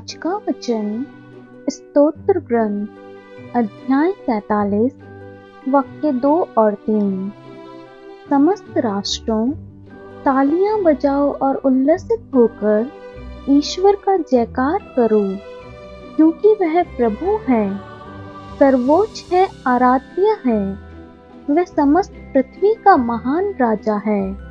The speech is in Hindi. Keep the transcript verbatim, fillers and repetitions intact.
आज का वचन स्तोत्र ग्रंथ अध्याय सैतालीस वाक्य दो और तीन। समस्त राष्ट्रों तालियां बजाओ और उल्लसित होकर ईश्वर का जयकार करो, क्योंकि वह प्रभु है, सर्वोच्च है, आराध्य है, वह समस्त पृथ्वी का महान राजा है।